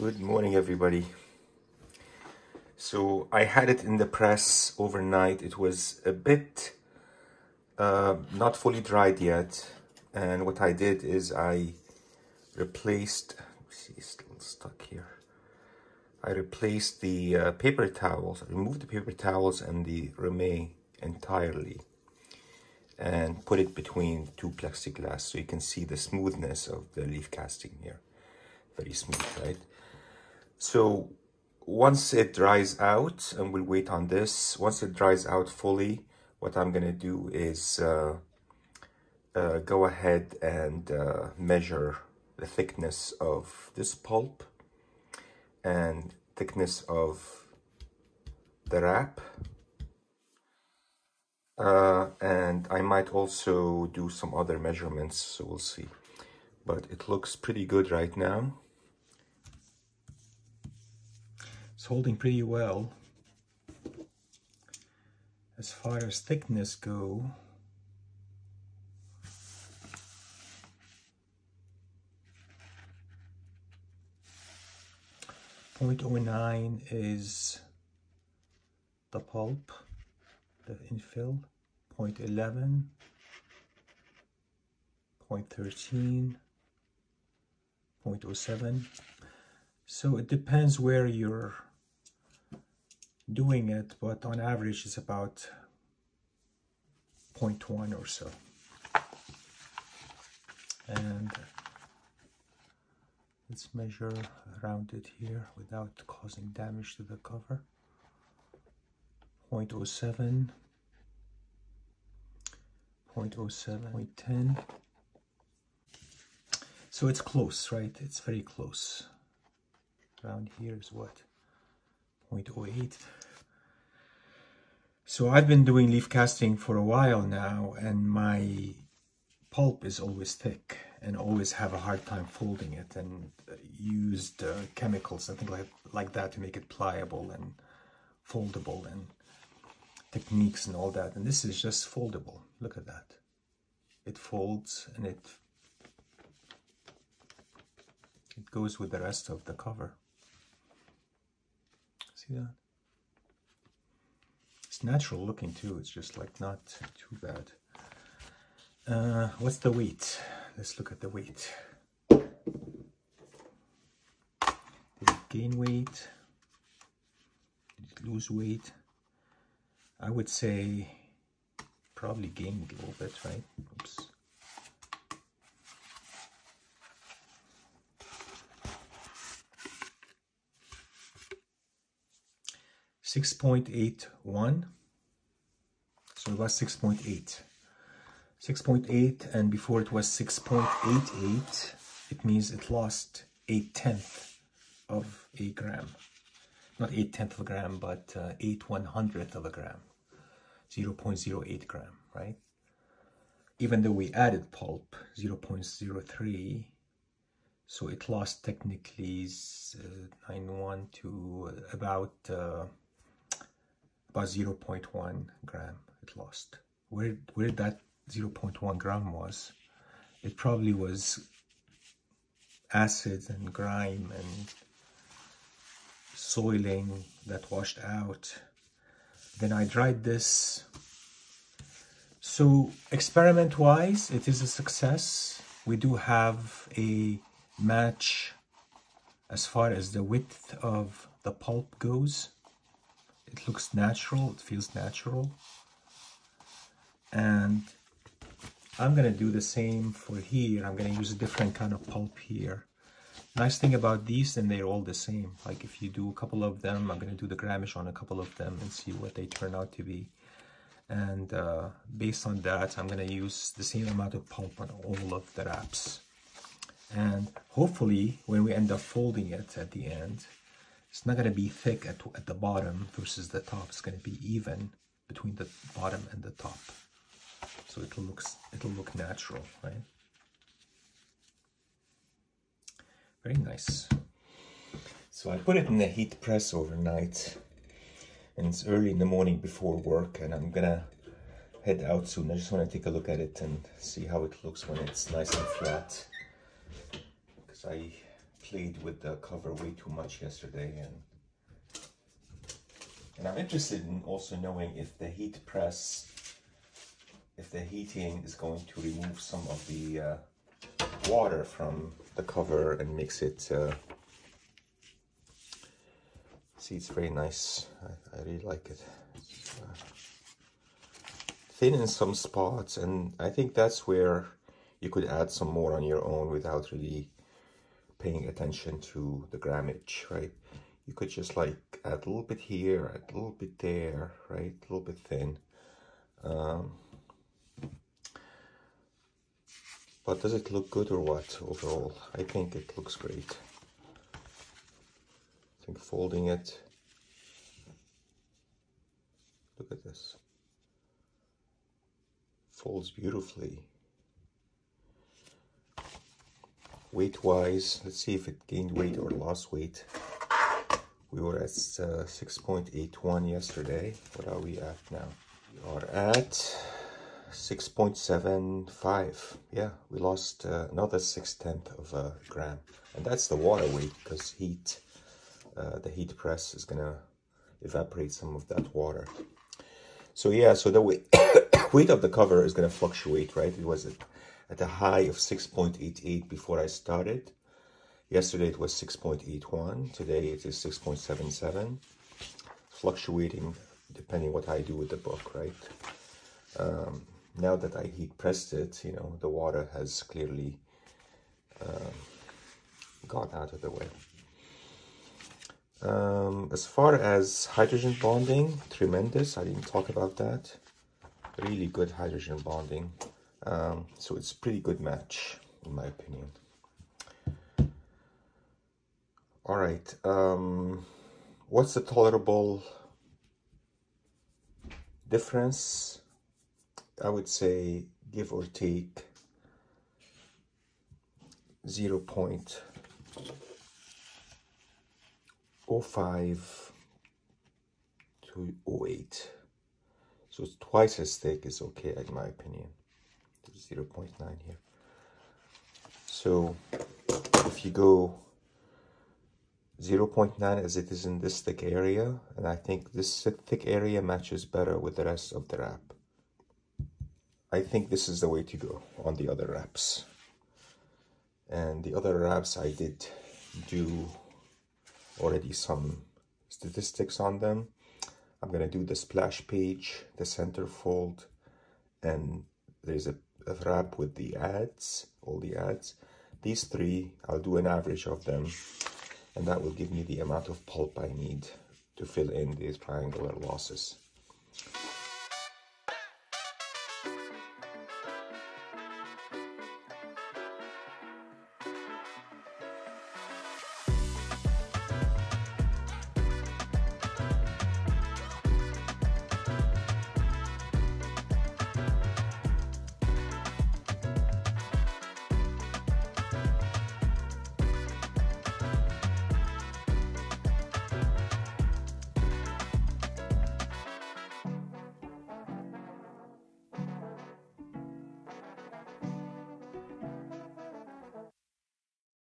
Good morning, everybody. So I had it in the press overnight. It was a bit not fully dried yet, and what I did is I replaced, see, it's still stuck here. I replaced the paper towels. I removed the paper towels and the remain entirely and put it between two plexiglass, so you can see the smoothness of the leaf casting here. Very smooth, right? So once it dries out, and we'll wait on this, once it dries out fully, what I'm gonna do is go ahead and measure the thickness of this pulp and thickness of the wrap. And I might also do some other measurements, so we'll see. But it looks pretty good right now. It's holding pretty well. As far as thickness go, .09 is the pulp, the infill, .11, .13, .07. So it depends where you're doing it, but on average it's about 0.1 or so. And let's measure around it here without causing damage to the cover. 0.07, 0.07, 0.10. So it's close, right? It's very close. Around here is what? 0.08. So I've been doing leaf casting for a while now, and my pulp is always thick and always have a hard time folding it, and used chemicals and things like that to make it pliable and foldable and techniques and all that. And this is just foldable. Look at that. It folds and it goes with the rest of the cover. See that? It's natural looking too. It's just like not too bad. What's the weight? Let's look at the weight. Did it gain weight? Did it lose weight? I would say probably gained a little bit, right? Oops. .681, so it was 6.8. 6.8, and before it was 6.88, it means it lost 0.8 of a gram. Not 0.8 of a gram, but 0.8 of a gram. 0.08 gram, right? Even though we added pulp, 0.03, so it lost technically 0.91 to about 0.1 gram it lost. Where that 0.1 gram was, it probably was acid and grime and soiling that washed out. Then I dried this. So experiment-wise, it is a success. We do have a match as far as the width of the pulp goes. It looks natural, it feels natural. And I'm gonna do the same for here. I'm gonna use a different kind of pulp here. Nice thing about these, and they're all the same. Like if you do a couple of them, I'm gonna do the Grammage on a couple of them and see what they turn out to be. And based on that, I'm gonna use the same amount of pulp on all of the wraps. And hopefully when we end up folding it at the end, it's not gonna be thick at the bottom versus the top. It's gonna be even between the bottom and the top. So it'll look natural, right? Very nice. So I put it in the heat press overnight, and it's early in the morning before work, and I'm gonna head out soon. I just wanna take a look at it and see how it looks when it's nice and flat. Because I played with the cover way too much yesterday, and I'm interested in also knowing if the heat press, if the heating is going to remove some of the water from the cover and makes it, see, it's very nice. I really like it. It's, thin in some spots, and I think that's where you could add some more on your own without really paying attention to the grammage, right? You could just like add a little bit here, add a little bit there, right? A little bit thin. But does it look good or what overall? I think it looks great. I think folding it, look at this. Folds beautifully. Weight wise, let's see if it gained weight or lost weight. We were at 6.81 yesterday. What are we at now? We are at 6.75. Yeah, we lost another 6/10 of a gram, and that's the water weight, because heat, the heat press is gonna evaporate some of that water. So yeah, so the weight weight of the cover is gonna fluctuate, right? It was at a high of 6.88 before I started. Yesterday it was 6.81. Today it is 6.77. Fluctuating depending what I do with the book, right? Now that I heat pressed it, you know, the water has clearly gone out of the way. As far as hydrogen bonding, tremendous. I didn't talk about that. Really good hydrogen bonding. So it's a pretty good match, in my opinion. All right, what's the tolerable difference? I would say give or take 0.05 to 0.08. So it's twice as thick is okay, in my opinion. 0.9 here. So if you go 0.9 as it is in this thick area, and I think this thick area matches better with the rest of the wrap. I think this is the way to go on the other wraps. And the other wraps, I did do already some statistics on them. I'm gonna do the splash page, the center fold, and there's a wrap with the ads, all the ads. These three, I'll do an average of them, and that will give me the amount of pulp I need to fill in these triangular losses.